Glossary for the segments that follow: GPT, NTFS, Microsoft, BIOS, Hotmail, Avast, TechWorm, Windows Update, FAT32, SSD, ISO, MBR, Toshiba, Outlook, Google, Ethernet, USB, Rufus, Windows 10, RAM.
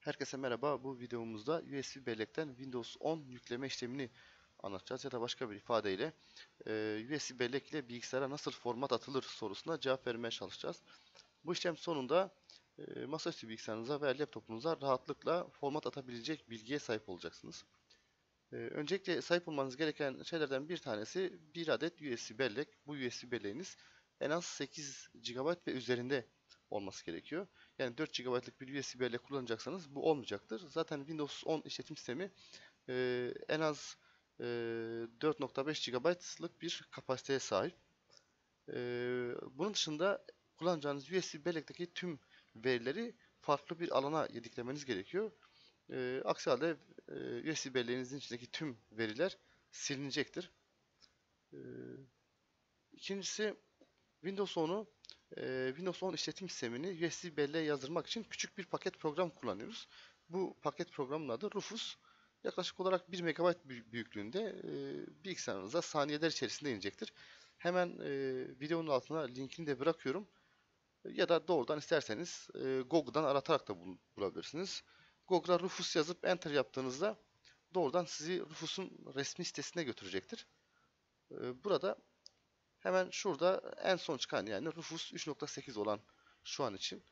Herkese merhaba. Bu videomuzda USB bellekten Windows 10 yükleme işlemini anlatacağız ya da başka bir ifadeyle USB bellek ile bilgisayara nasıl format atılır sorusuna cevap vermeye çalışacağız. Bu işlem sonunda masaüstü bilgisayarınıza veya laptopunuza rahatlıkla format atabilecek bilgiye sahip olacaksınız. Öncelikle sahip olmanız gereken şeylerden bir tanesi bir adet USB bellek. Bu USB belleğiniz en az 8 GB ve üzerinde olması gerekiyor. Yani 4 GB'lık bir USB bellek kullanacaksanız bu olmayacaktır. Zaten Windows 10 işletim sistemi en az 4.5 GB'lık bir kapasiteye sahip. Bunun dışında kullanacağınız USB bellekteki tüm verileri farklı bir alana yediklemeniz gerekiyor. Aksi halde USB belleğinizin içindeki tüm veriler silinecektir. İkincisi, Windows 10 işletim sistemini USB belleğe yazdırmak için küçük bir paket program kullanıyoruz. Bu paket programın adı Rufus. Yaklaşık olarak 1 MB büyüklüğünde bilgisayarınıza saniyeler içerisinde inecektir. Hemen videonun altına linkini de bırakıyorum. Ya da doğrudan isterseniz Google'dan aratarak da bulabilirsiniz. Google'a Rufus yazıp Enter yaptığınızda doğrudan sizi Rufus'un resmi sitesine götürecektir. Burada hemen şurada en son çıkan, yani Rufus 3.8 olan şu an için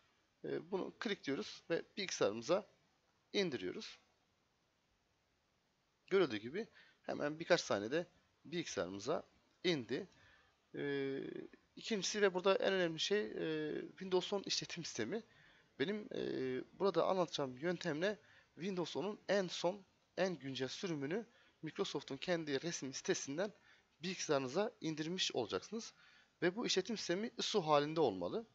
bunu klikliyoruz ve bilgisayarımıza indiriyoruz. Görüldüğü gibi hemen birkaç saniyede bilgisayarımıza indi. İkincisi ve burada en önemli şey Windows 10 işletim sistemi. Benim burada anlatacağım yöntemle Windows 10'un en güncel sürümünü Microsoft'un kendi resmi sitesinden bilgisayarınıza indirmiş olacaksınız. Ve bu işletim sistemi ISO halinde olmalı.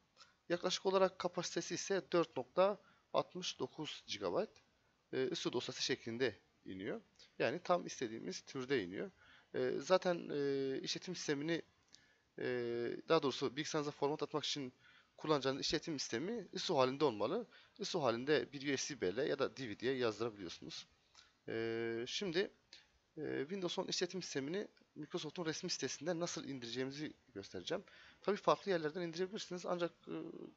Yaklaşık olarak kapasitesi ise 4.69 GB. ISO dosyası şeklinde iniyor. Yani tam istediğimiz türde iniyor. Zaten işletim sistemini, daha doğrusu bilgisayarınıza format atmak için kullanacağınız işletim sistemi ISO halinde olmalı. ISO halinde bir USB ile ya da DVD'ye yazdırabiliyorsunuz. Şimdi Windows 10 işletim sistemini Microsoft'un resmi sitesinden nasıl indireceğimizi göstereceğim. Tabii farklı yerlerden indirebilirsiniz, ancak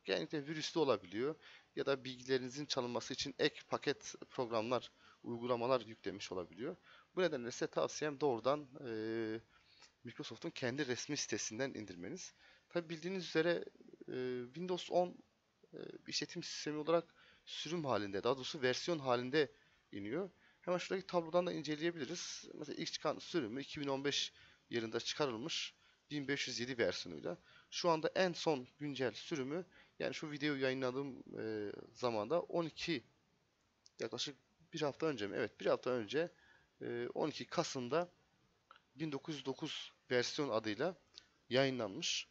genellikle virüslü olabiliyor ya da bilgilerinizin çalınması için ek paket programlar, uygulamalar yüklemiş olabiliyor. Bu nedenle size tavsiyem doğrudan Microsoft'un kendi resmi sitesinden indirmeniz. Tabii bildiğiniz üzere Windows 10 işletim sistemi olarak sürüm halinde, daha doğrusu versiyon halinde iniyor. Hemen şuradaki tablodan da inceleyebiliriz. Mesela ilk çıkan sürümü 2015 yılında çıkarılmış 1507 versiyonuyla. Şu anda en son güncel sürümü, yani şu videoyu yayınladığım zamanda yaklaşık bir hafta önce mi? Evet, bir hafta önce 12 Kasım'da 1909 versiyon adıyla yayınlanmış.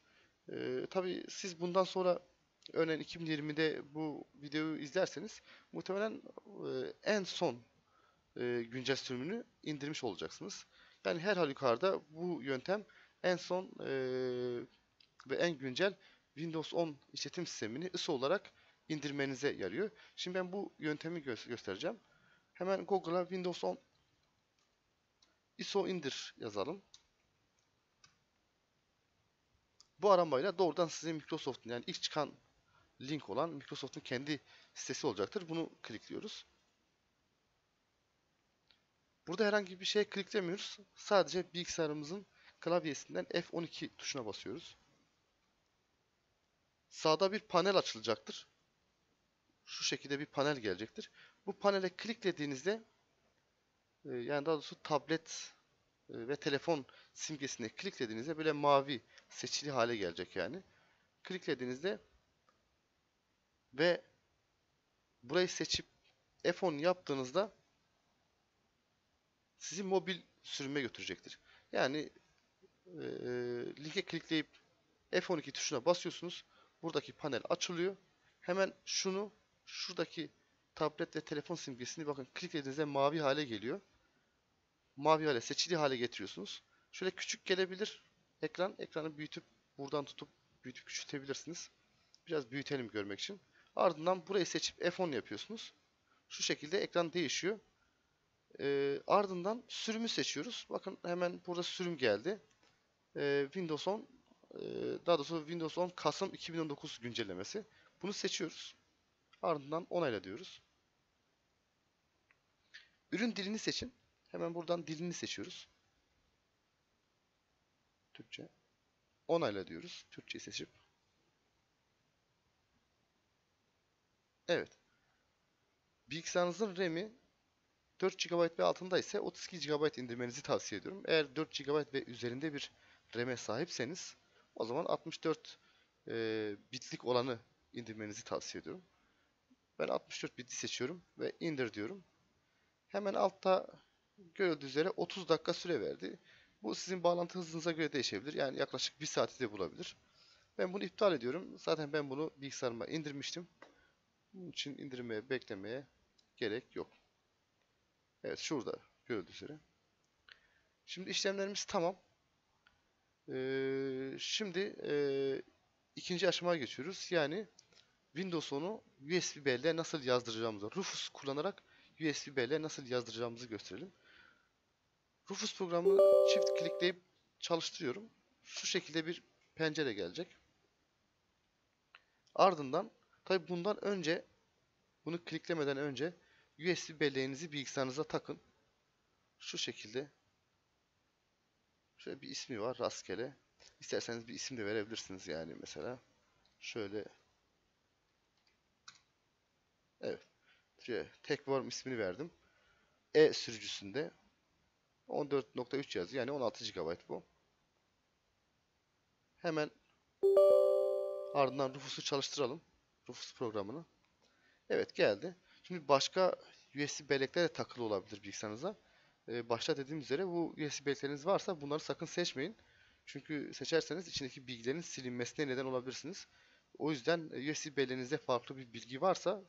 Tabii siz bundan sonra örneğin 2020'de bu videoyu izlerseniz muhtemelen en son güncel sürümünü indirmiş olacaksınız. Yani her halükarda bu yöntem en son ve en güncel Windows 10 işletim sistemini ISO olarak indirmenize yarıyor. Şimdi ben bu yöntemi göstereceğim. Hemen Google'a Windows 10 ISO indir yazalım. Bu aramayla doğrudan size Microsoft'un, yani ilk çıkan link olan Microsoft'un kendi sitesi olacaktır. Bunu klikliyoruz. Burada herhangi bir şeye kliklemiyoruz. Sadece bilgisayarımızın klavyesinden F12 tuşuna basıyoruz. Sağda bir panel açılacaktır. Şu şekilde bir panel gelecektir. Bu panele kliklediğinizde, yani daha doğrusu tablet ve telefon simgesine kliklediğinizde böyle mavi seçili hale gelecek yani. Kliklediğinizde ve burayı seçip F10 yaptığınızda sizi mobil sürüme götürecektir. Yani linke klikleyip F12 tuşuna basıyorsunuz. Buradaki panel açılıyor. Hemen şuradaki tablet ve telefon simgesini bakın kliklediğinizde mavi hale geliyor. Mavi hale, seçili hale getiriyorsunuz. Şöyle küçük gelebilir ekran. Ekranı büyütüp buradan tutup büyütüp küçültebilirsiniz. Biraz büyütelim görmek için. Ardından burayı seçip F10 yapıyorsunuz. Şu şekilde ekran değişiyor. Ardından sürümü seçiyoruz. Bakın hemen burada sürüm geldi. Windows 10, daha doğrusu Windows 10 Kasım 2019 güncellemesi. Bunu seçiyoruz. Ardından onayla diyoruz. Ürün dilini seçin. Hemen buradan dilini seçiyoruz. Türkçe. Onayla diyoruz. Türkçe'yi seçip. Evet. Bilgisayarınızın RAM'i 4 GB ve altında ise 32 GB indirmenizi tavsiye ediyorum. Eğer 4 GB ve üzerinde bir RAM'e sahipseniz o zaman 64 bitlik olanı indirmenizi tavsiye ediyorum. Ben 64 bitli seçiyorum ve indir diyorum. Hemen altta görüldüğü üzere 30 dakika süre verdi. Bu sizin bağlantı hızınıza göre değişebilir. Yani yaklaşık 1 saati de bulabilir. Ben bunu iptal ediyorum. Zaten ben bunu bilgisayarıma indirmiştim. Bunun için indirmeye, beklemeye gerek yok. Evet, şurada görüldüğü üzere. Şimdi işlemlerimiz tamam. Şimdi ikinci aşamaya geçiyoruz. Yani Windows'u USB belleğe nasıl yazdıracağımızı, Rufus kullanarak USB belleğe nasıl yazdıracağımızı gösterelim. Rufus programını çift klikleyip çalıştırıyorum. Şu şekilde bir pencere gelecek. Ardından tabi bundan önce, bunu kliklemeden önce USB belleğinizi bilgisayarınıza takın. Şu şekilde. Şöyle bir ismi var, rastgele. İsterseniz bir isim de verebilirsiniz yani mesela. Şöyle. Evet. TechWorm ismini verdim. E sürücüsünde 14.3 yazıyor. Yani 16 GB bu. Hemen ardından Rufus'u çalıştıralım. Rufus programını. Evet, geldi. Şimdi başka USB bellekler de takılı olabilir bilgisayarınıza. Başta dediğim üzere bu USB bellekleriniz varsa bunları sakın seçmeyin. Çünkü seçerseniz içindeki bilgilerin silinmesine neden olabilirsiniz. O yüzden USB belleğinizde farklı bir bilgi varsa,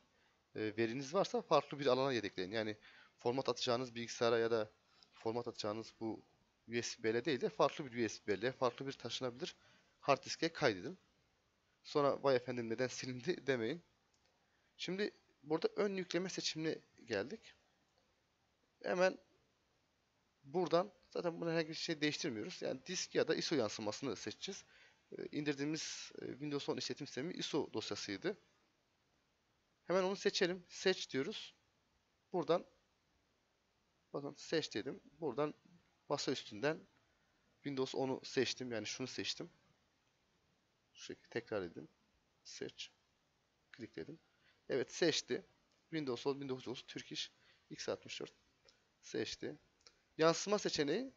veriniz varsa farklı bir alana yedekleyin. Yani format atacağınız bilgisayara ya da format atacağınız bu USB belleğe değil de farklı bir USB belleğe, farklı bir taşınabilir hard diske kaydedin. Sonra vay efendim neden silindi demeyin. Şimdi burada ön yükleme seçimine geldik. Hemen buradan zaten bunu herhangi bir şey değiştirmiyoruz. Yani disk ya da ISO yansımasını seçeceğiz. İndirdiğimiz Windows 10 işletim sistemi ISO dosyasıydı. Hemen onu seçelim. Seç diyoruz. Buradan bakın seç dedim. Buradan masa üstünden Windows 10'u seçtim. Yani şunu seçtim. Şu şekilde tekrar edeyim. Seç. Klikledim. Evet, seçti. Windows 10, 1930, Türk İş, x64 seçti. Yansıma seçeneği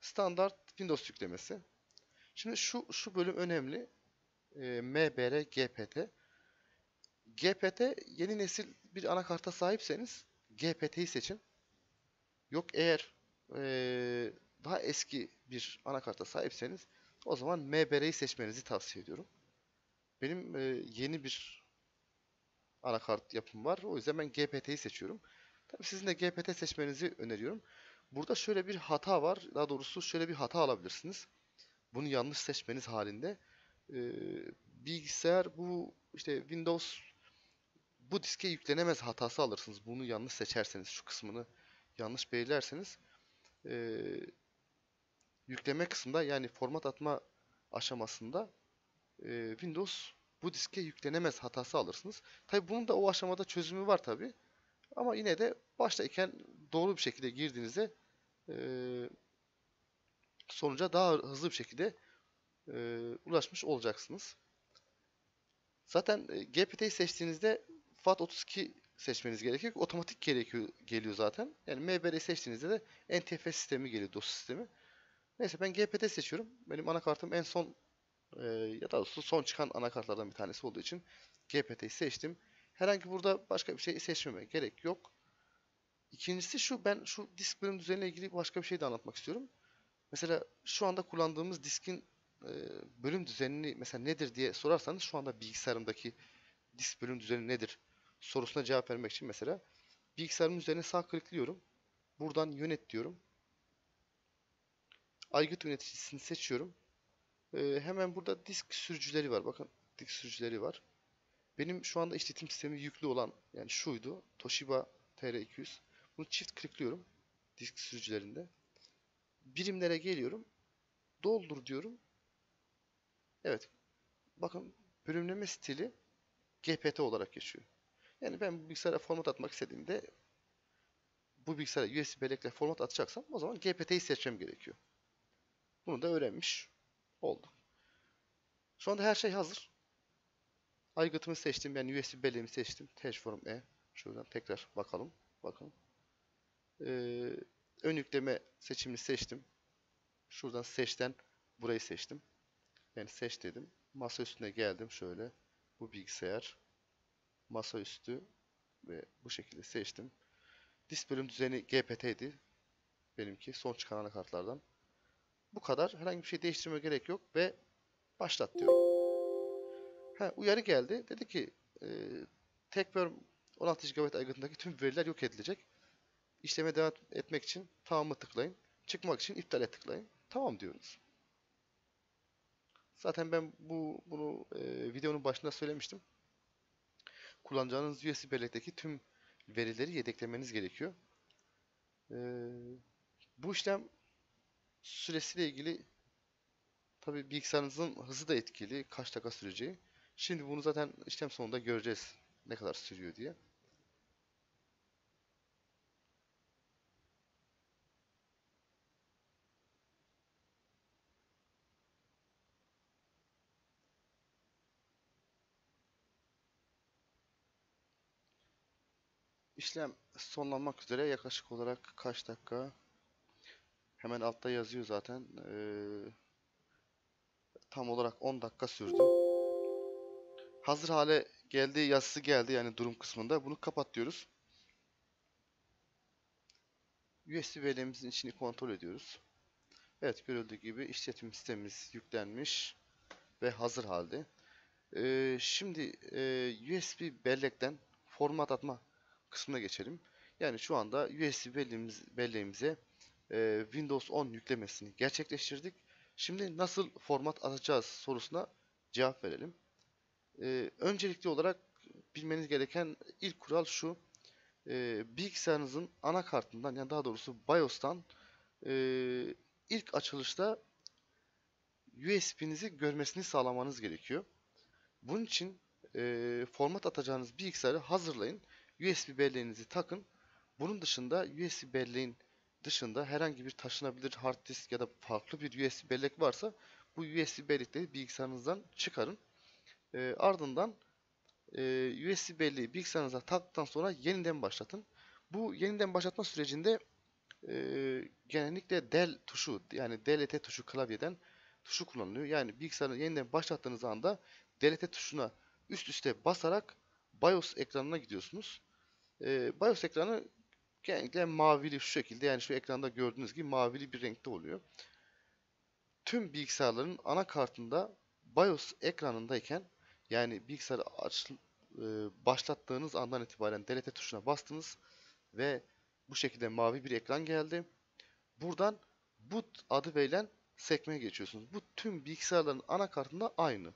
standart Windows yüklemesi. Şimdi şu bölüm önemli. MBR, GPT. GPT yeni nesil bir anakarta sahipseniz GPT'yi seçin. Yok eğer daha eski bir anakarta sahipseniz o zaman MBR'yi seçmenizi tavsiye ediyorum. Benim yeni bir anakart yapım var. O yüzden ben GPT'yi seçiyorum. Tabii sizin de GPT seçmenizi öneriyorum. Burada şöyle bir hata var. Daha doğrusu şöyle bir hata alabilirsiniz. Bunu yanlış seçmeniz halinde. Bilgisayar bu işte Windows bu diske yüklenemez hatası alırsınız. Bunu yanlış seçerseniz, şu kısmını yanlış belirlerseniz yükleme kısmında, yani format atma aşamasında Windows bu diske yüklenemez hatası alırsınız. Tabi bunun da o aşamada çözümü var tabi. Ama yine de baştayken doğru bir şekilde girdiğinizde sonuca daha hızlı bir şekilde ulaşmış olacaksınız. Zaten GPT'yi seçtiğinizde FAT32 seçmeniz gerekiyor. Otomatik geliyor zaten. Yani MBR'yi seçtiğinizde de NTFS sistemi geliyor, dosya sistemi. Neyse, ben GPT seçiyorum. Benim anakartım en son ya da son çıkan anakartlardan bir tanesi olduğu için GPT'yi seçtim. Herhangi burada başka bir şey seçmeme gerek yok. İkincisi şu, ben şu disk bölüm düzenine ilgili başka bir şey de anlatmak istiyorum. Mesela şu anda kullandığımız diskin bölüm düzenini mesela nedir diye sorarsanız, şu anda bilgisayarımdaki disk bölüm düzeni nedir sorusuna cevap vermek için mesela bilgisayarımın üzerine sağ tıklıyorum. Buradan yönet diyorum. Aygıt yöneticisini seçiyorum. Hemen burada disk sürücüleri var. Bakın disk sürücüleri var. Benim şu anda işletim sistemi yüklü olan, yani şuydu, Toshiba TR200. Bunu çift klikliyorum disk sürücülerinde. Birimlere geliyorum. Doldur diyorum. Evet. Bakın bölümleme stili GPT olarak geçiyor. Yani ben bu bilgisayara format atmak istediğimde bu bilgisayara USB bellekle format atacaksam o zaman GPT'yi seçmem gerekiyor. Bunu da öğrenmiş oldum. Şu anda her şey hazır. Aygıtımı seçtim. Yani USB belleğimi seçtim. TechWorm E. Şuradan tekrar bakalım. Bakın. Ön yükleme seçimini seçtim. Şuradan seçten burayı seçtim. Yani seç dedim. Masa üstüne geldim. Şöyle. Bu bilgisayar. Masa üstü. Ve bu şekilde seçtim. Disk bölüm düzeni GPT'ydi. Benimki. Son çıkan anakartlardan. Bu kadar. Herhangi bir şey değiştirmeye gerek yok. Ve başlat diyorum. Ha, uyarı geldi. Dedi ki TechWorm 16 GB aygıtındaki tüm veriler yok edilecek. İşleme devam etmek için tamamı tıklayın. Çıkmak için iptale tıklayın. Tamam diyoruz. Zaten ben bunu videonun başında söylemiştim. Kullanacağınız USB bellekteki tüm verileri yedeklemeniz gerekiyor. Bu işlem süresiyle ilgili tabii bilgisayarınızın hızı da etkili. Kaç dakika süreceği. Şimdi bunu zaten işlem sonunda göreceğiz. Ne kadar sürüyor diye. İşlem sonlanmak üzere yaklaşık olarak kaç dakika? Hemen altta yazıyor zaten. Tam olarak 10 dakika sürdü. Hazır hale geldi, yazısı geldi yani durum kısmında. Bunu kapat diyoruz. USB belleğimizin içini kontrol ediyoruz. Evet, görüldüğü gibi işletim sistemimiz yüklenmiş ve hazır halde. Şimdi USB bellekten format atma kısmına geçelim. Yani şu anda USB belleğimize Windows 10 yüklemesini gerçekleştirdik. Şimdi nasıl format atacağız sorusuna cevap verelim. Öncelikli olarak bilmeniz gereken ilk kural şu. Bilgisayarınızın anakartından, yani daha doğrusu BIOS'tan ilk açılışta USB'nizi görmesini sağlamanız gerekiyor. Bunun için format atacağınız bilgisayarı hazırlayın. USB belleğinizi takın. Bunun dışında USB belleğin dışında herhangi bir taşınabilir hard disk ya da farklı bir USB bellek varsa bu USB bellekleri bilgisayarınızdan çıkarın. Ardından USB belleği bilgisayarınıza taktıktan sonra yeniden başlatın. Bu yeniden başlatma sürecinde genellikle del tuşu, yani DLT tuşu klavyeden tuşu kullanılıyor. Yani bilgisayarı yeniden başlattığınız anda DLT tuşuna üst üste basarak BIOS ekranına gidiyorsunuz. BIOS ekranı genellikle mavili şu şekilde, yani şu ekranda gördüğünüz gibi mavili bir renkte oluyor. Tüm bilgisayarların anakartında BIOS ekranındayken, yani bilgisayarı başlattığınız andan itibaren delete tuşuna bastınız ve bu şekilde mavi bir ekran geldi. Buradan boot adı verilen sekmeye geçiyorsunuz. Bu tüm bilgisayarların anakartında aynı.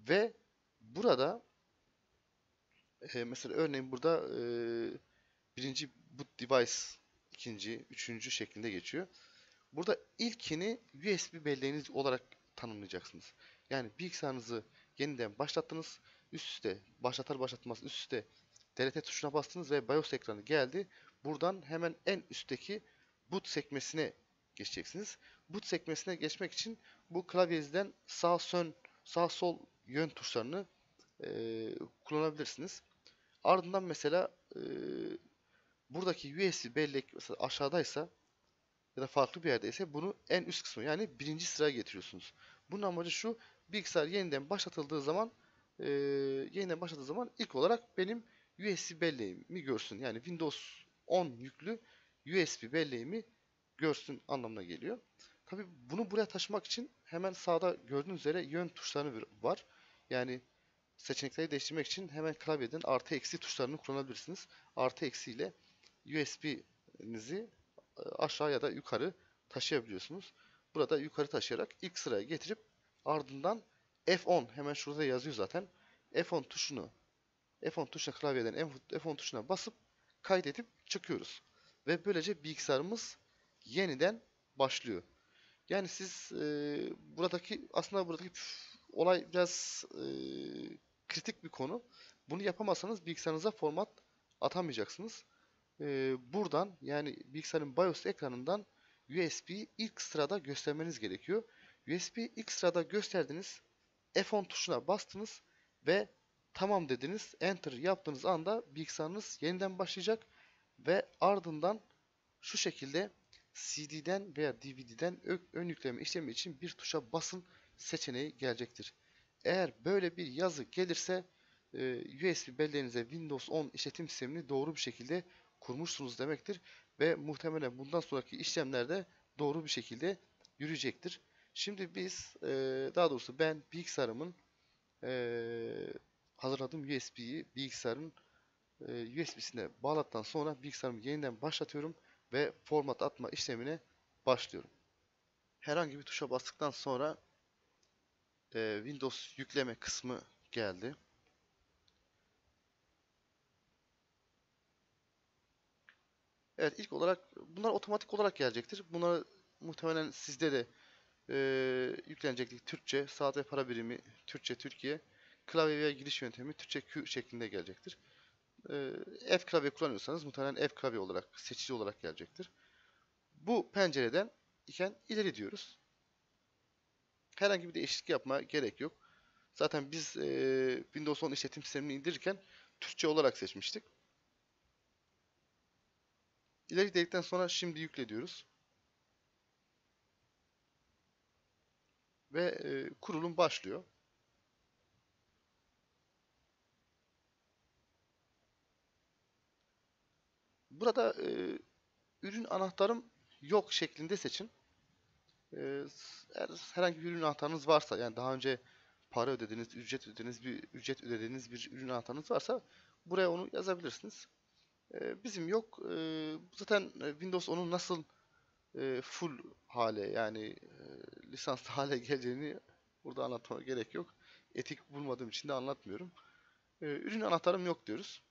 Ve burada mesela örneğin burada birinci boot device, ikinci, üçüncü şeklinde geçiyor. Burada ilkini USB belleğiniz olarak tanımlayacaksınız. Yani bilgisayarınızı yeniden başlattınız. Üst üste başlatar başlatmaz üst üste DLT tuşuna bastınız ve BIOS ekranı geldi. Buradan hemen en üstteki boot sekmesine geçeceksiniz. Boot sekmesine geçmek için bu klavyenizden sağ sol yön tuşlarını kullanabilirsiniz. Ardından mesela buradaki USB bellek mesela aşağıdaysa ya da farklı bir yerdeyse bunu en üst kısmı, yani birinci sıraya getiriyorsunuz. Bunun amacı şu: bilgisayar yeniden başlatıldığı zaman ilk olarak benim USB belleğimi görsün. Yani Windows 10 yüklü USB belleğimi görsün anlamına geliyor. Tabii bunu buraya taşımak için hemen sağda gördüğünüz üzere yön tuşları var. Yani seçenekleri değiştirmek için hemen klavyeden artı eksi tuşlarını kullanabilirsiniz. Artı eksi ile USB'nizi aşağı ya da yukarı taşıyabiliyorsunuz. Burada yukarı taşıyarak ilk sıraya getirip ardından F10, hemen şurada yazıyor zaten. F10 tuşuna klavyeden F10 tuşuna basıp kaydedip çıkıyoruz. Ve böylece bilgisayarımız yeniden başlıyor. Yani siz buradaki olay biraz kritik bir konu. Bunu yapamazsanız bilgisayarınıza format atamayacaksınız. buradan, yani bilgisayarın BIOS ekranından USB'yi ilk sırada göstermeniz gerekiyor. USB'yi ilk sırada gösterdiniz. F10 tuşuna bastınız ve tamam dediniz. Enter yaptığınız anda bilgisayarınız yeniden başlayacak ve ardından şu şekilde CD'den veya DVD'den ön yükleme işlemi için bir tuşa basın seçeneği gelecektir. Eğer böyle bir yazı gelirse USB belleğinize Windows 10 işletim sistemini doğru bir şekilde kurmuşsunuz demektir ve muhtemelen bundan sonraki işlemlerde doğru bir şekilde yürüyecektir. Şimdi biz, daha doğrusu ben bilgisayarımın hazırladığım USB'yi bilgisayarın USB'sine bağladıktan sonra bilgisayarımı yeniden başlatıyorum ve format atma işlemine başlıyorum. Herhangi bir tuşa bastıktan sonra Windows yükleme kısmı geldi. Evet, ilk olarak bunlar otomatik olarak gelecektir. Bunlar muhtemelen sizde de yüklenecektir. Türkçe, saat ve para birimi, Türkçe, Türkiye, klavyeye giriş yöntemi, Türkçe Q şeklinde gelecektir. F klavye kullanıyorsanız muhtemelen F klavye olarak, seçici olarak gelecektir. Bu pencereden iken ileri diyoruz. Herhangi bir değişiklik yapma gerek yok. Zaten biz Windows 10 işletim sistemini indirirken Türkçe olarak seçmiştik. İleri dedikten sonra şimdi yükle diyoruz. Ve kurulum başlıyor. Burada ürün anahtarım yok şeklinde seçin. Herhangi bir ürün anahtarınız varsa, yani daha önce para ödediğiniz, ücret ödediğiniz bir ürün anahtarınız varsa buraya onu yazabilirsiniz. Bizim yok. Zaten Windows 10'un nasıl full hale, yani lisanslı hale geleceğini burada anlatmaya gerek yok. Etik bulmadığım için de anlatmıyorum. Ürün anahtarım yok diyoruz.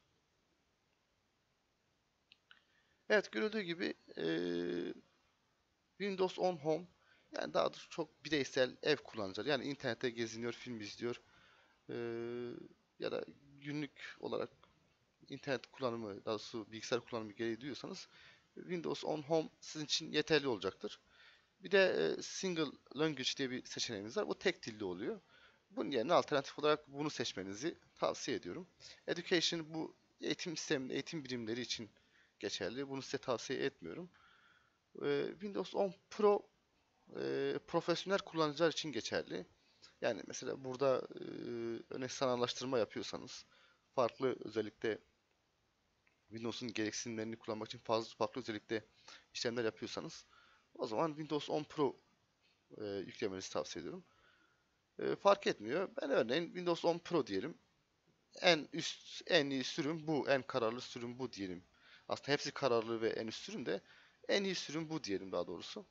Evet, görüldüğü gibi Windows 10 Home, yani daha çok bireysel ev kullanıcıları, yani internette geziniyor, film izliyor ya da günlük olarak internet kullanımı, daha doğrusu bilgisayar kullanımı gereği duyuyorsanız Windows 10 Home sizin için yeterli olacaktır. Bir de Single Language diye bir seçeneğimiz var. Bu tek dilli oluyor. Bunun yerine alternatif olarak bunu seçmenizi tavsiye ediyorum. Education, bu eğitim sisteminin eğitim birimleri için geçerli. Bunu size tavsiye etmiyorum. Windows 10 Pro profesyonel kullanıcılar için geçerli. Yani mesela burada örnek sanallaştırma yapıyorsanız, farklı özellikle Windows'un gereksinimlerini kullanmak için farklı özellikle işlemler yapıyorsanız o zaman Windows 10 Pro yüklemenizi tavsiye ediyorum. Fark etmiyor. Ben örneğin Windows 10 Pro diyelim. En iyi sürüm bu. En kararlı sürüm bu diyelim. Aslında hepsi kararlı ve en üst sürüm de en iyi sürüm bu diyelim daha doğrusu.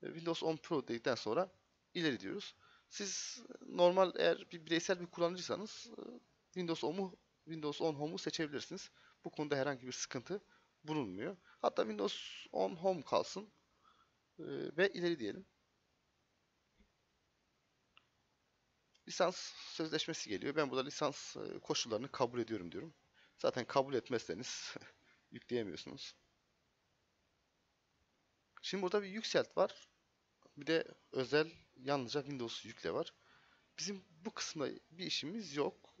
Windows 10 Pro dedikten sonra ileri diyoruz. Siz normal, eğer bir bireysel bir kullanıcıysanız Windows 10 Home'u seçebilirsiniz. Bu konuda herhangi bir sıkıntı bulunmuyor. Hatta Windows 10 Home kalsın ve ileri diyelim. Lisans sözleşmesi geliyor. Ben burada lisans koşullarını kabul ediyorum diyorum. Zaten kabul etmezseniz yükleyemiyorsunuz. Şimdi burada bir yükselt var. Bir de özel, yalnızca Windows yükle var. Bizim bu kısımda bir işimiz yok.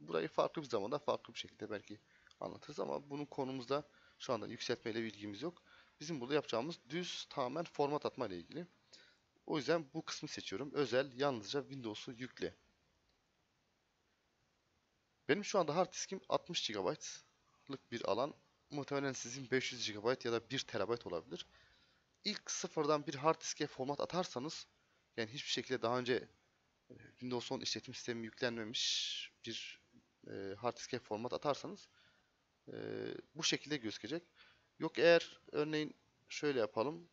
Burayı farklı bir zamanda farklı bir şekilde belki anlatırız ama bunun konumuzda şu anda yükseltmeyle bilgimiz yok. Bizim burada yapacağımız düz tamamen format atma ile ilgili. O yüzden bu kısmı seçiyorum. Özel, yalnızca Windows'u yükle. Benim şu anda hard diskim 60 GB'lık bir alan. Muhtemelen sizin 500 GB ya da 1 TB olabilir. İlk sıfırdan bir hard diske format atarsanız, yani hiçbir şekilde daha önce Windows 10 işletim sistemi yüklenmemiş bir hard diske format atarsanız bu şekilde gözükecek. Yok, eğer örneğin şöyle yapalım.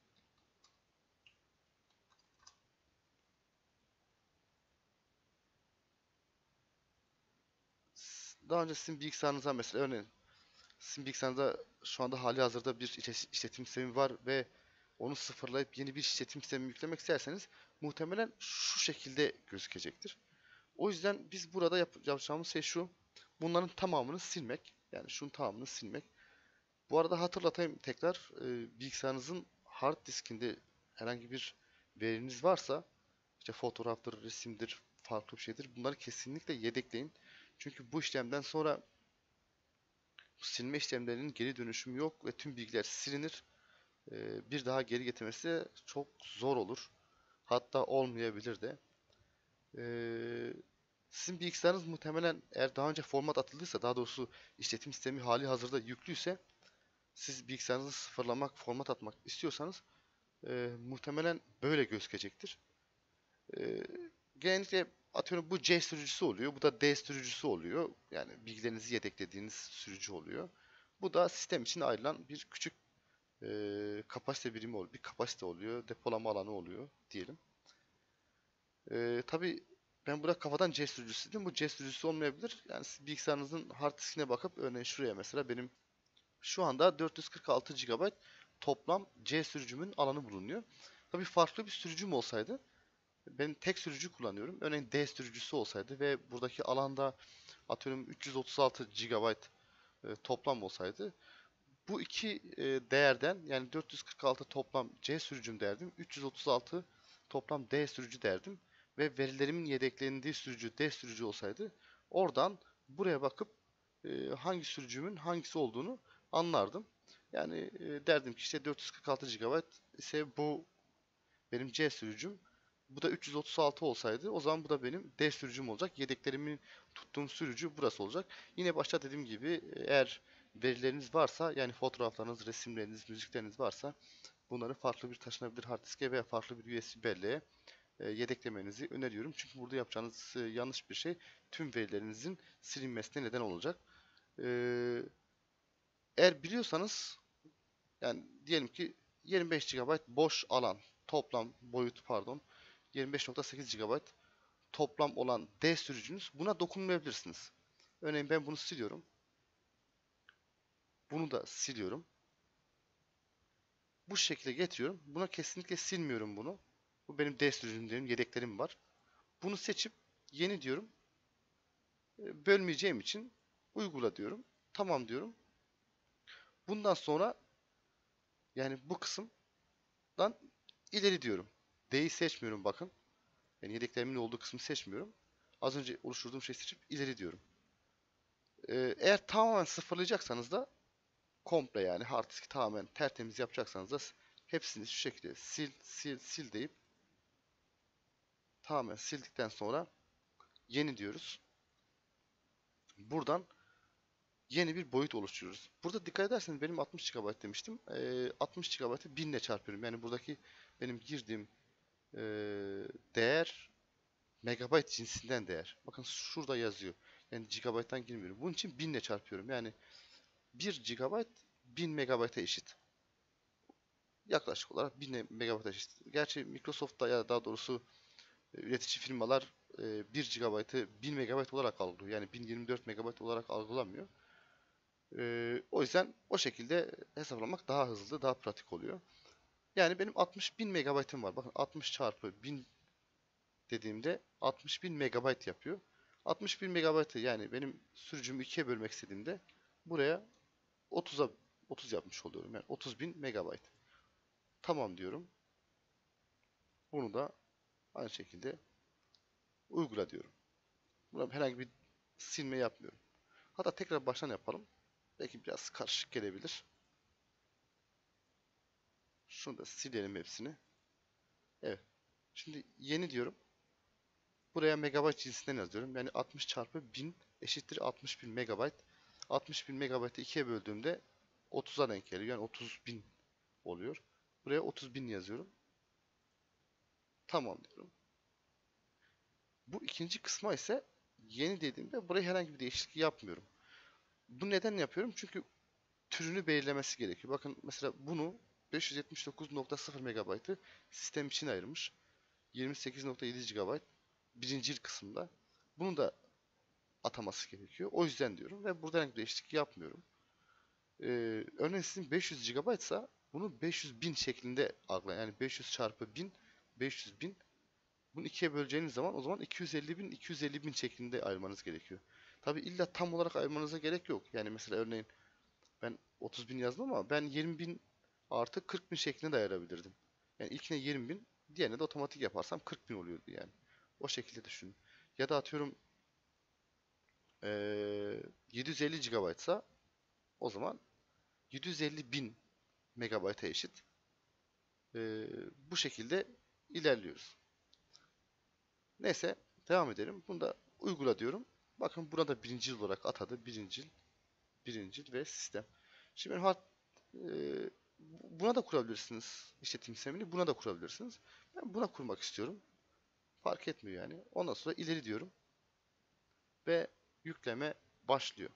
Daha önce sizin bilgisayarınıza, mesela örneğin sizin bilgisayarınızda şu anda hali hazırda bir işletim sistemi var ve onu sıfırlayıp yeni bir işletim sistemi yüklemek isterseniz muhtemelen şu şekilde gözükecektir. O yüzden biz burada yapacağımız şey şu. bunların tamamını silmek. Yani şunun tamamını silmek. Bu arada hatırlatayım tekrar, bilgisayarınızın hard diskinde herhangi bir veriniz varsa, işte fotoğraftır, resimdir, farklı bir şeydir, bunları kesinlikle yedekleyin. Çünkü bu işlemden sonra bu silme işlemlerinin geri dönüşümü yok ve tüm bilgiler silinir. Bir daha geri getirmesi çok zor olur. Hatta olmayabilir de. Sizin bilgisayarınız muhtemelen eğer daha önce format atıldıysa, daha doğrusu işletim sistemi hali hazırda yüklüyse, siz bilgisayarınızı sıfırlamak, format atmak istiyorsanız muhtemelen böyle gözükecektir. Genellikle atıyorum bu C sürücüsü oluyor, bu da D sürücüsü oluyor. Yani bilgilerinizi yedeklediğiniz sürücü oluyor. Bu da sistem için ayrılan bir küçük kapasite birimi oluyor, bir kapasite oluyor, depolama alanı oluyor diyelim. Tabii ben burada kafadan C sürücüsü dedim, bu C sürücüsü olmayabilir. Yani siz bilgisayarınızın hard diskine bakıp, örneğin şuraya mesela benim şu anda 446 GB toplam C sürücümün alanı bulunuyor. Tabii farklı bir sürücüm olsaydı, ben tek sürücü kullanıyorum. Örneğin D sürücüsü olsaydı ve buradaki alanda atıyorum 336 GB toplam olsaydı, bu iki değerden, yani 446 toplam C sürücüm derdim, 336 toplam D sürücü derdim ve verilerimin yedeklendiği sürücü D sürücü olsaydı, oradan buraya bakıp hangi sürücümün hangisi olduğunu anlardım. Yani derdim ki işte 446 GB ise bu benim C sürücüm, bu da 336 olsaydı o zaman bu da benim D sürücüm olacak. Yedeklerimin tuttuğum sürücü burası olacak. Yine başta dediğim gibi eğer verileriniz varsa, yani fotoğraflarınız, resimleriniz, müzikleriniz varsa, bunları farklı bir taşınabilir hard diske veya farklı bir USB belleğe yedeklemenizi öneriyorum. Çünkü burada yapacağınız yanlış bir şey tüm verilerinizin silinmesine neden olacak. Eğer biliyorsanız, yani diyelim ki 25 GB boş alan, toplam boyut pardon, 25.8 GB toplam olan D sürücünüz, buna dokunmayabilirsiniz. Örneğin ben bunu siliyorum. Bunu da siliyorum. Bu şekilde getiriyorum. Buna kesinlikle silmiyorum bunu. Bu benim D sürücüm, yedeklerim var. Bunu seçip yeni diyorum. Bölmeyeceğim için uygula diyorum. Tamam diyorum. Bundan sonra yani bu kısımdan ileri diyorum. D'yi seçmiyorum bakın. Yani yedeklerimin olduğu kısmı seçmiyorum. Az önce oluşturduğum şeyi seçip ileri diyorum. Eğer tamamen sıfırlayacaksanız da, komple yani hard diski tamamen tertemiz yapacaksanız da, hepsini şu şekilde sil, sil, sil deyip tamamen sildikten sonra yeni diyoruz. Buradan yeni bir boyut oluşturuyoruz. Burada dikkat ederseniz benim 60 GB demiştim. 60 GB'ı 1000 ile çarpıyorum. Yani buradaki benim girdiğim değer megabayt cinsinden değer. Bakın şurada yazıyor. Yani GB'dan girmiyorum. Bunun için 1000 ile çarpıyorum. Yani 1 GB 1000 MB'ye eşit. Yaklaşık olarak 1000 MB'ye eşit. Gerçi Microsoft'ta ya daha doğrusu üretici firmalar 1 GB'ı 1000 MB olarak algılıyor. Yani 1024 MB olarak algılamıyor. O yüzden o şekilde hesaplamak daha hızlı, daha pratik oluyor. Yani benim 60.000 MB'ım var. Bakın 60 çarpı 1000 dediğimde 60.000 MB yapıyor. 60.000 MB'ı yani benim sürücümü ikiye bölmek istediğimde buraya 30 yapmış oluyorum. Yani 30.000 MB. Tamam diyorum. Bunu da aynı şekilde uygula diyorum. Buna herhangi bir silme yapmıyorum. Hatta tekrar baştan yapalım. Belki biraz karışık gelebilir. Şunu da silelim hepsini. Evet. Şimdi yeni diyorum. Buraya megabayt cinsinden yazıyorum. Yani 60 çarpı 1000 eşittir 60.000 megabayt. 60.000 MB'ı ikiye böldüğümde 30'a denk geliyor. Yani 30.000 oluyor. Buraya 30.000 yazıyorum. Tamam diyorum. Bu ikinci kısma ise yeni dediğimde buraya herhangi bir değişiklik yapmıyorum. Bu neden yapıyorum? Çünkü türünü belirlemesi gerekiyor. Bakın mesela bunu 579.0 MB'ı sistem için ayırmış. 28.7 GB birinci yıl kısımda. Bunu da ataması gerekiyor. O yüzden diyorum ve burada herhangi bir değişiklik yapmıyorum. Örneğin sizin 500 GB ise bunu 500.000 şeklinde algılayın. Yani 500 çarpı 1000, 500.000. Bunu ikiye böleceğiniz zaman o zaman 250.000 şeklinde ayırmanız gerekiyor. Tabi illa tam olarak ayırmanıza gerek yok. Yani mesela örneğin ben 30.000 yazdım ama ben 20.000 artı 40.000 şeklinde de ayırabilirdim. Yani ilkine 20.000, diğerine de otomatik yaparsam 40.000 oluyordu yani. O şekilde düşünün. Ya da atıyorum 750 GB ise o zaman 750.000 MB'a eşit. Bu şekilde ilerliyoruz. Neyse, devam edelim. Bunu da uygula diyorum. Bakın burada birincil olarak atadı. Birincil ve sistem. Şimdi buna da kurabilirsiniz. İşletim sistemini buna da kurabilirsiniz. Ben buna kurmak istiyorum. Fark etmiyor yani. Ondan sonra ileri diyorum. Ve yükleme başlıyor.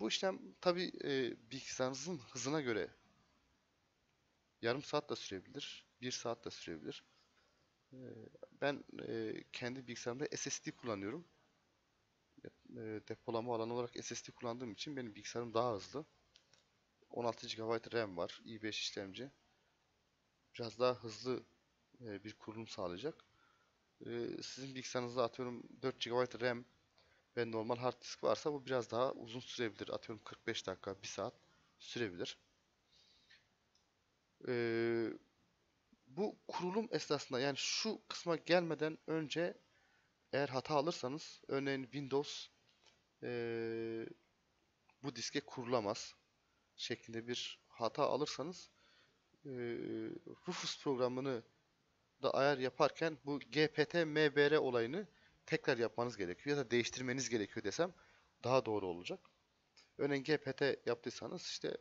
Bu işlem tabi bilgisayarınızın hızına göre yarım saat de sürebilir. 1 saat de sürebilir. Ben kendi bilgisayarımda SSD kullanıyorum. Depolama alanı olarak SSD kullandığım için benim bilgisayarım daha hızlı. 16 GB RAM var. i5 işlemci. Biraz daha hızlı bir kurulum sağlayacak. Sizin bilgisayarınızda atıyorum 4 GB RAM ve normal hard disk varsa bu biraz daha uzun sürebilir. Atıyorum 45 dakika, 1 saat sürebilir. Bu kurulum esnasında, yani şu kısma gelmeden önce eğer hata alırsanız, örneğin Windows bu diske kurulamaz şeklinde bir hata alırsanız Rufus programını da ayar yaparken bu GPT MBR olayını tekrar yapmanız gerekiyor ya da değiştirmeniz gerekiyor desem daha doğru olacak. Örneğin GPT yaptıysanız işte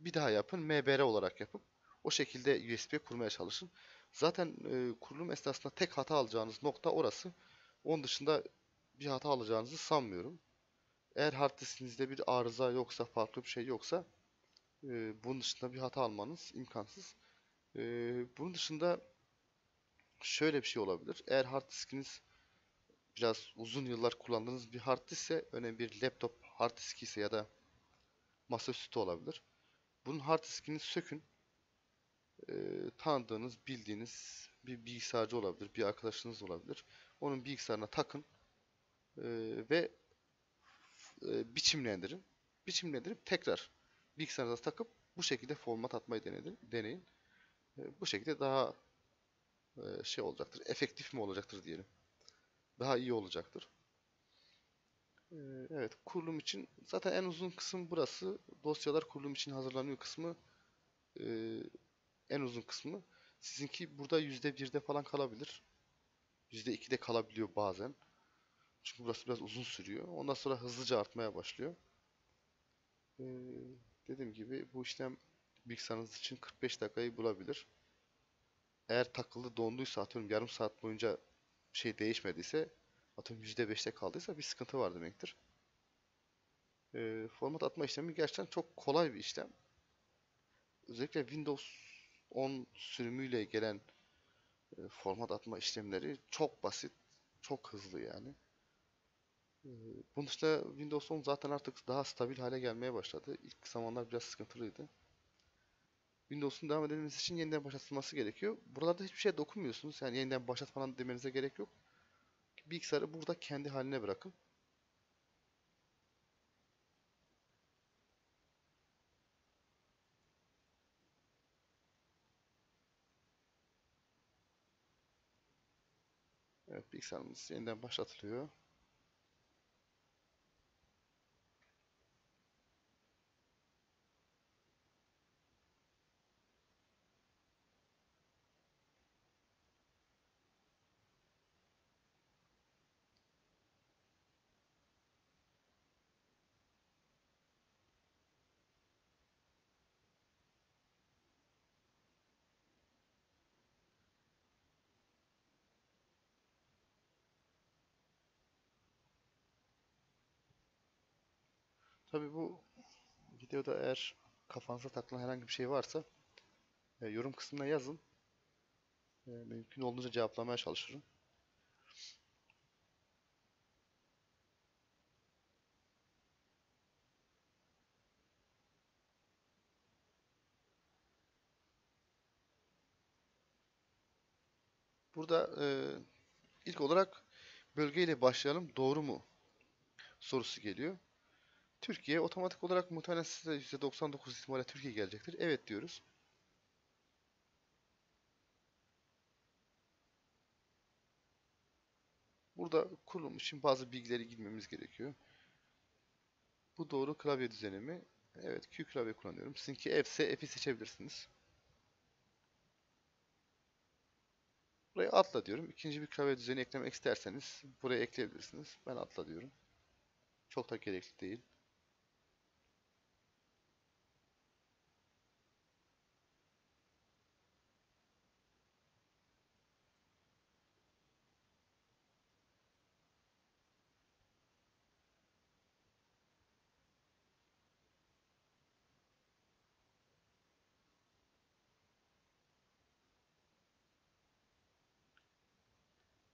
bir daha yapın, MBR olarak yapıp o şekilde USB'ye kurmaya çalışın. Zaten kurulum esnasında tek hata alacağınız nokta orası. Onun dışında bir hata alacağınızı sanmıyorum. Eğer hard diskinizde bir arıza yoksa, farklı bir şey yoksa bunun dışında bir hata almanız imkansız. Bunun dışında şöyle bir şey olabilir. Eğer hard diskiniz biraz uzun yıllar kullandığınız bir hard diskse, örneğin bir laptop hard diski ise ya da masaüstü olabilir. Bunun hard diskini sökün. Tanıdığınız, bildiğiniz bir bilgisayarcı olabilir, bir arkadaşınız olabilir. Onun bilgisayarına takın ve biçimlendirin. Biçimlendirip tekrar bilgisayarınıza takıp bu şekilde format atmayı deneyin. Bu şekilde daha şey olacaktır, efektif mi olacaktır diyelim. Daha iyi olacaktır. Evet, kurulum için zaten en uzun kısım burası. Dosyalar kurulum için hazırlanıyor kısmı. En uzun kısmı. Sizinki burada %1'de falan kalabilir. %2'de kalabiliyor bazen. Çünkü burası biraz uzun sürüyor. Ondan sonra hızlıca artmaya başlıyor. Dediğim gibi bu işlem bilgisayarınız için 45 dakikayı bulabilir. Eğer takıldı, donduysa, atıyorum yarım saat boyunca şey değişmediyse, atıyorum %5'te kaldıysa bir sıkıntı var demektir. Format atma işlemi gerçekten çok kolay bir işlem. Özellikle Windows 10 sürümüyle gelen format atma işlemleri çok basit, çok hızlı yani. Bunun dışında Windows 10 zaten artık daha stabil hale gelmeye başladı. İlk zamanlar biraz sıkıntılıydı. Windows'un devam edilmesi için yeniden başlatılması gerekiyor. Buralarda hiçbir şeye dokunmuyorsunuz. Yani yeniden başlat falan demenize gerek yok. Bilgisayarı burada kendi haline bırakın. Evet, bilgisayarımız yeniden başlatılıyor. Tabii bu videoda eğer kafanıza takılan herhangi bir şey varsa yorum kısmına yazın. Mümkün olduğunca cevaplamaya çalışırım. Burada ilk olarak bölgeyle başlayalım, doğru mu sorusu geliyor. Türkiye otomatik olarak muhtemelen size %99 ihtimalle Türkiye gelecektir. Evet diyoruz. Burada kurulum için bazı bilgileri girmemiz gerekiyor. Bu doğru klavye düzenimi. Evet, Q klavye kullanıyorum. Sizinki F'se F'i seçebilirsiniz. Buraya atla diyorum. İkinci bir klavye düzeni eklemek isterseniz buraya ekleyebilirsiniz. Ben atla diyorum. Çok da gerekli değil.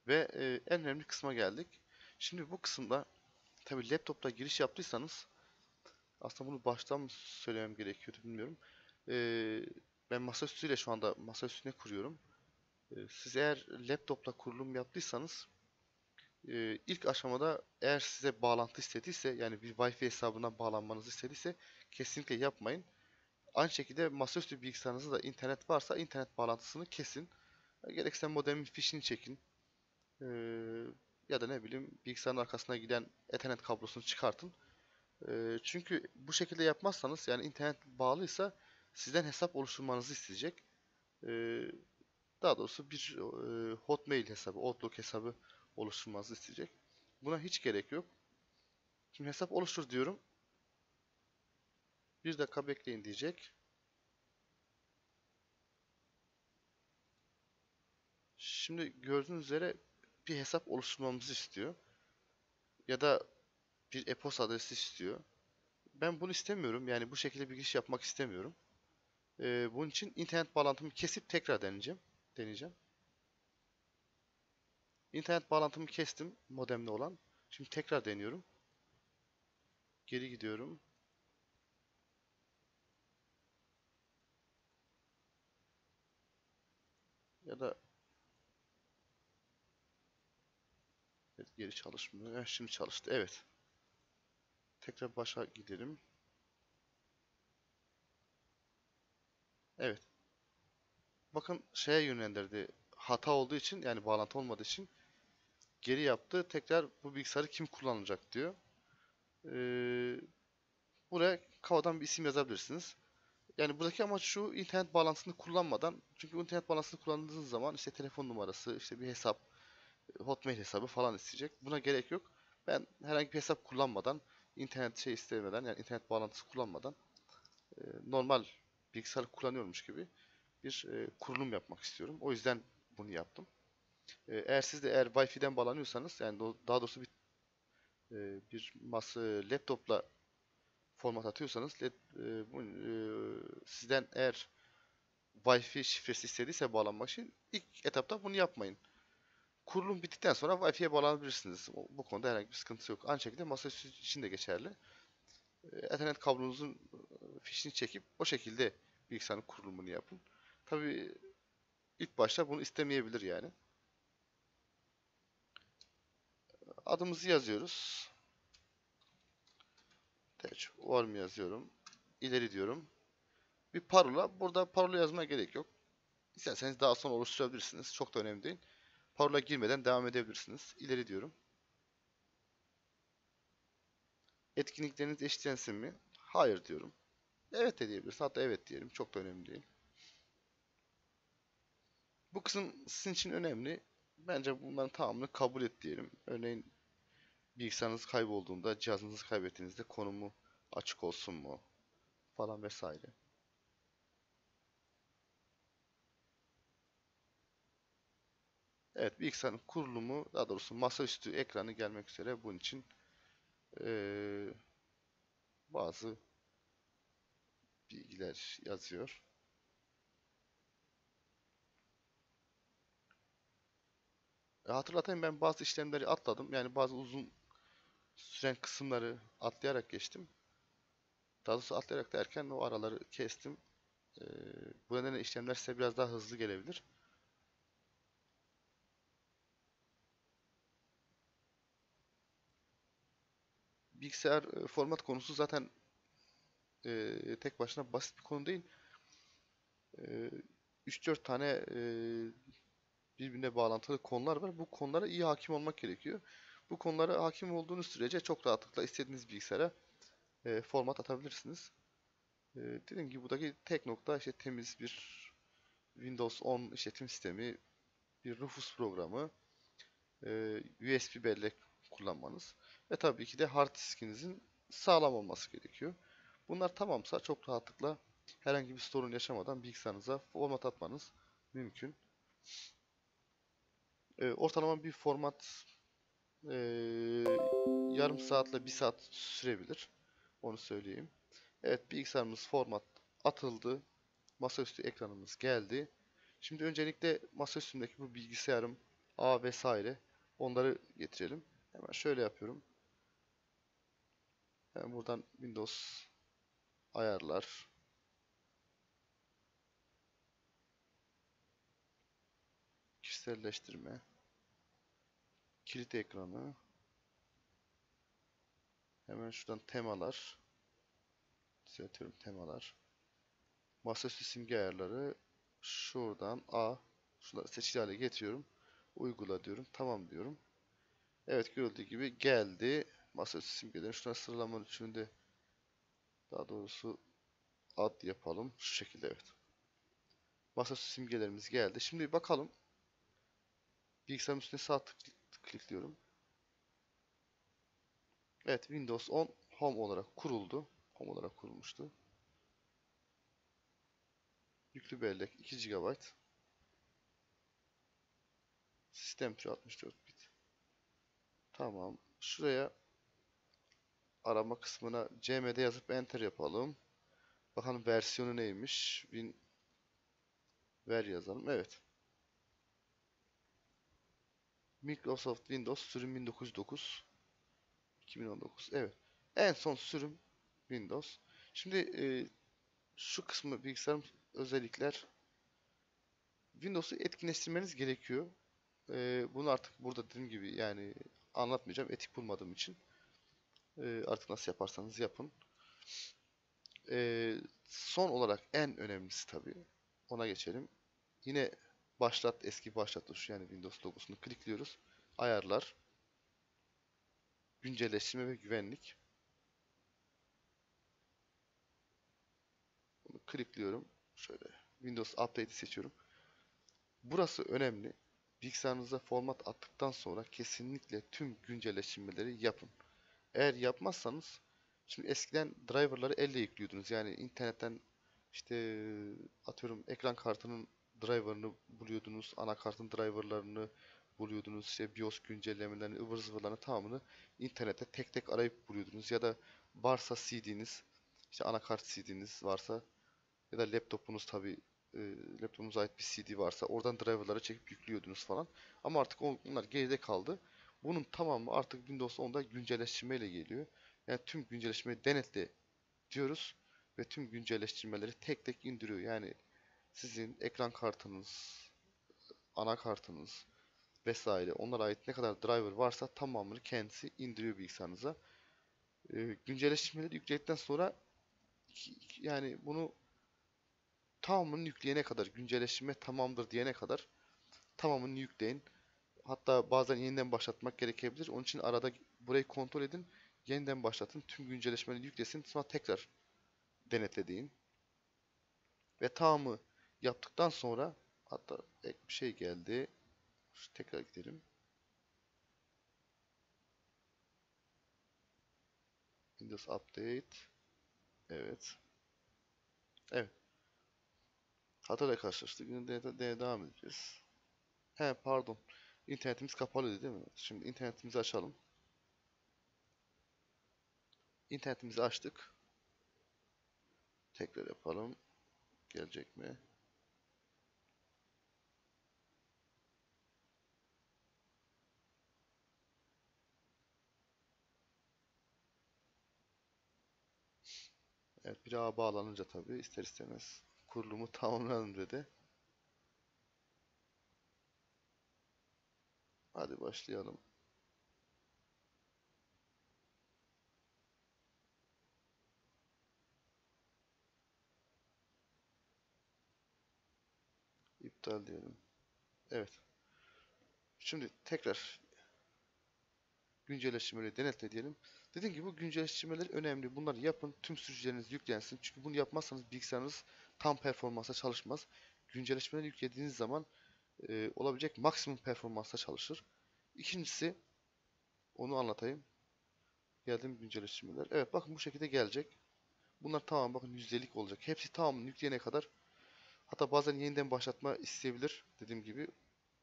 Ve en önemli kısma geldik. Şimdi bu kısımda tabi laptopta giriş yaptıysanız, aslında bunu baştan mı söylemem gerekiyordu bilmiyorum. Ben masaüstüyle şu anda masa üstüne kuruyorum. Siz eğer laptopla kurulum yaptıysanız ilk aşamada eğer size bağlantı istediyse, yani bir Wi-Fi hesabına bağlanmanızı istediyse kesinlikle yapmayın. Aynı şekilde masaüstü bilgisayarınızda da internet varsa internet bağlantısını kesin. Gerekse modemin fişini çekin. Ya da ne bileyim bilgisayarın arkasına giden Ethernet kablosunu çıkartın. Çünkü bu şekilde yapmazsanız, yani internet bağlıysa sizden hesap oluşturmanızı isteyecek. Daha doğrusu bir Hotmail hesabı, Outlook hesabı oluşturmanızı isteyecek. Buna hiç gerek yok. Şimdi hesap oluştur diyorum. Bir dakika bekleyin diyecek. Şimdi gördüğünüz üzere bir hesap oluşturmamızı istiyor. Ya da bir e-posta adresi istiyor. Ben bunu istemiyorum. Yani bu şekilde bir giriş yapmak istemiyorum. Bunun için internet bağlantımı kesip tekrar deneyeceğim. İnternet bağlantımı kestim. Modemli olan. Şimdi tekrar deniyorum. Geri gidiyorum. Ya da geri çalışmıyor. Şimdi çalıştı. Evet. Tekrar başa gidelim. Evet. Bakın şeye yönlendirdi. Hata olduğu için, yani bağlantı olmadığı için geri yaptı. Tekrar bu bilgisayarı kim kullanacak diyor. Buraya kafadan bir isim yazabilirsiniz. Yani buradaki amaç şu, internet bağlantısını kullanmadan, çünkü internet bağlantısını kullandığınız zaman işte telefon numarası, işte bir hesap, Hotmail hesabı falan isteyecek. Buna gerek yok. Ben herhangi bir hesap kullanmadan, internet istemeden, yani internet bağlantısı kullanmadan normal bilgisayar kullanıyormuş gibi bir kurulum yapmak istiyorum. O yüzden bunu yaptım. Eğer siz de Wi-Fi'den bağlanıyorsanız, yani daha doğrusu laptopla format atıyorsanız, sizden eğer Wi-Fi şifresi istediyse bağlanmak için ilk etapta bunu yapmayın. Kurulum bittikten sonra Wi-Fi'ye bağlanabilirsiniz. Bu konuda herhangi bir sıkıntısı yok. Aynı şekilde masaüstü için de geçerli. Ethernet kablonuzun fişini çekip o şekilde bilgisayarın kurulumunu yapın. Tabii ilk başta bunu istemeyebilir yani. Adımızı yazıyoruz. TechWorm yazıyorum. İleri diyorum. Bir parola. Burada parola yazmaya gerek yok. İsterseniz daha sonra oluşturabilirsiniz. Çok da önemli değil. Parola girmeden devam edebilirsiniz. İleri diyorum. Etkinlikleriniz eşitlensin mi? Hayır diyorum. Evet de diyebiliriz. Hatta evet diyelim. Çok da önemli değil. Bu kısım sizin için önemli. Bence bunların tamamını kabul et diyelim. Örneğin bilgisayarınız kaybolduğunda, cihazınızı kaybettiğinizde konumu açık olsun mu? Falan vesaire. Evet, bilgisayarın kurulumu, daha doğrusu masaüstü ekranı gelmek üzere bunun için bazı bilgiler yazıyor. Hatırlatayım, ben bazı işlemleri atladım. Yani bazı uzun süren kısımları atlayarak geçtim. Daha doğrusu atlayarak derken o araları kestim. Bu nedenle işlemler size biraz daha hızlı gelebilir. bilgisayar format konusu zaten tek başına basit bir konu değil. 3-4 tane birbirine bağlantılı konular var. Bu konulara iyi hakim olmak gerekiyor. Bu konulara hakim olduğunuz sürece çok rahatlıkla istediğiniz bilgisayara format atabilirsiniz. Dediğim gibi buradaki tek nokta işte temiz bir Windows 10 işletim sistemi, bir Rufus programı, USB bellek kullanmanız ve tabii ki de hard diskinizin sağlam olması gerekiyor. Bunlar tamamsa çok rahatlıkla herhangi bir sorun yaşamadan bilgisayarınıza format atmanız mümkün. Ortalama bir format yarım saatle bir saat sürebilir. Onu söyleyeyim. Evet, bilgisayarımız format atıldı. Masaüstü ekranımız geldi. Şimdi öncelikle masaüstümdeki bu bilgisayarım, A vesaire, onları getirelim. Hemen şöyle yapıyorum. Hemen buradan Windows ayarlar. Kişiselleştirme. Kilit ekranı. Hemen şuradan temalar. Düzeltiyorum, temalar. Masaüstü simge ayarları. Şuradan A. Şunları seçili hale getiriyorum. Uygula diyorum. Tamam diyorum. Evet, görüldüğü gibi geldi. Masaüstü simgeleri. Şunları sıralama ölçümünde, daha doğrusu ad yapalım. Şu şekilde, evet. Masaüstü simgelerimiz geldi. Şimdi bakalım. Bilgisayarın üstüne sağ tıklıyorum. Evet, Windows 10 Home olarak kuruldu. Home olarak kurulmuştu. Yüklü bellek 2 GB. Sistem türü 64 bit. Tamam. Şuraya arama kısmına CMD yazıp enter yapalım. Bakalım versiyonu neymiş? Ver yazalım. Evet. Microsoft Windows sürüm 1909. 2019. Evet. En son sürüm Windows. Şimdi şu kısmı, bilgisayarın özellikler, Windows'u etkinleştirmeniz gerekiyor. Bunu artık burada dediğim gibi yani anlatmayacağım, etik bulmadığım için. Artık nasıl yaparsanız yapın. Son olarak en önemlisi tabii. Ona geçelim. Yine başlat, eski başlat tuşu, yani Windows logosunu klikliyoruz. Ayarlar. Güncelleştirme ve güvenlik. Bunu klikliyorum. Şöyle Windows Update'i seçiyorum. Burası önemli. Bilgisayarınıza format attıktan sonra kesinlikle tüm güncelleştirmeleri yapın. Eğer yapmazsanız, şimdi eskiden driverları elle yüklüyordunuz. Yani internetten işte atıyorum ekran kartının driver'ını buluyordunuz, anakartın driver'larını buluyordunuz, işte BIOS güncellemelerini, ıvır zıvırlarını tamamını internette tek tek arayıp buluyordunuz. Ya da varsa CD'niz, işte anakart CD'niz varsa ya da laptopunuz, tabi laptopunuza ait bir CD varsa oradan driver'ları çekip yüklüyordunuz falan. Ama artık onlar geride kaldı. Bunun tamamı artık Windows 10'da güncelleştirmeyle geliyor. Yani tüm güncelleşmeyi denetle diyoruz ve tüm güncelleştirmeleri tek tek indiriyor. Yani sizin ekran kartınız, anakartınız vesaire, onlara ait ne kadar driver varsa tamamını kendisi indiriyor bilgisayarınıza. Güncelleştirmeleri yükledikten sonra yani bunu tamamını yükleyene kadar, güncelleştirme tamamdır diyene kadar tamamını yükleyin. Hatta bazen yeniden başlatmak gerekebilir. Onun için arada burayı kontrol edin. Yeniden başlatın. Tüm güncelleşmeleri yüklesin. Sonra tekrar denetleyin. Ve tamamı yaptıktan sonra, hatta ek bir şey geldi. Şu, tekrar gidelim. Windows Update. Evet. Evet. Hatayla karşılaştık. Yine devam edeceğiz. He, pardon. İnternetimiz kapalıydı değil mi? Şimdi internetimizi açalım. İnternetimizi açtık. Tekrar yapalım. Gelecek mi? Evet, bir ağa bağlanınca tabii ister istemez kurulumu tamamlanın dedi. Hadi başlayalım. iptal diyelim. Evet. Şimdi tekrar güncelleştirmeleri denetle diyelim. Dediğim gibi bu güncelleştirmeler önemli. Bunları yapın. Tüm sürücüleriniz yüklensin. Çünkü bunu yapmazsanız bilgisayarınız tam performansa çalışmaz. Güncelleşmeleri yüklediğiniz zaman olabilecek maksimum performansa çalışır. İkincisi, onu anlatayım. Geldim güncelleştirmeler. Evet bakın bu şekilde gelecek. Bunlar tamam bakın %50'lik olacak. Hepsi tamamını yükleyene kadar. Hatta bazen yeniden başlatma isteyebilir. Dediğim gibi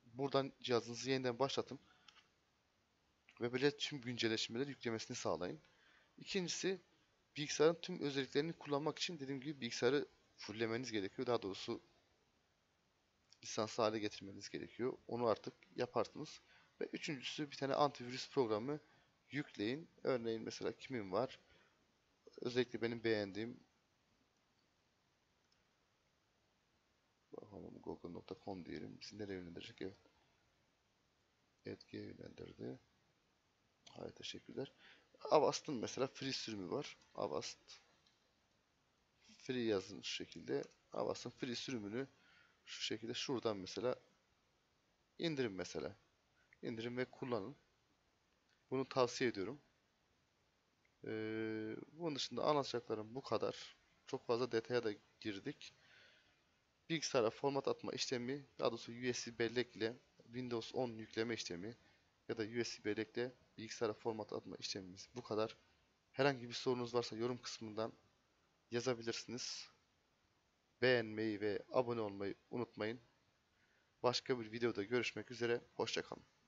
buradan cihazınızı yeniden başlatın. Ve böyle tüm güncelleşmeleri yüklemesini sağlayın. İkincisi, bilgisayarın tüm özelliklerini kullanmak için dediğim gibi bilgisayarı fulllemeniz gerekiyor. Daha doğrusu lisanslı hale getirmeniz gerekiyor. Onu artık yaparsınız. Ve üçüncüsü bir tane antivirüs programı yükleyin. Örneğin mesela kimin var? Özellikle benim beğendiğim google.com diyelim. Bizi nereye yönlendirecek? Evet. Etkiye yönlendirdi. Hayır teşekkürler. Avast'ın mesela free sürümü var. Avast free yazın şu şekilde. Avast'ın free sürümünü şu şekilde şuradan mesela indirin mesela. İndirin ve kullanın. Bunu tavsiye ediyorum. Bunun dışında anlatacaklarım bu kadar. Çok fazla detaya da girdik. Bilgisayara format atma işlemi, daha doğrusu USB bellek ile Windows 10 yükleme işlemi ya da USB bellek ile bilgisayara format atma işlemimiz bu kadar. Herhangi bir sorunuz varsa yorum kısmından yazabilirsiniz. Beğenmeyi ve abone olmayı unutmayın. Başka bir videoda görüşmek üzere. Hoşça kalın.